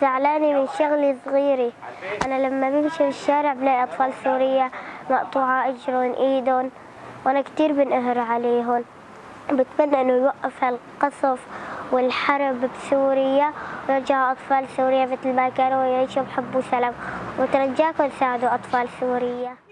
زعلانة من شغلي صغيرة. أنا لما بمشي بالشارع بلاقي أطفال سورية مقطوعة أجرهم إيدهم وأنا كتير بنقهر عليهم. بتمنى إنه يوقف هالقصف والحرب بسوريا ويرجعوا أطفال سوريا مثل ما كانوا يعيشوا بحب وسلام، وترجاكم ساعدوا أطفال سوريا.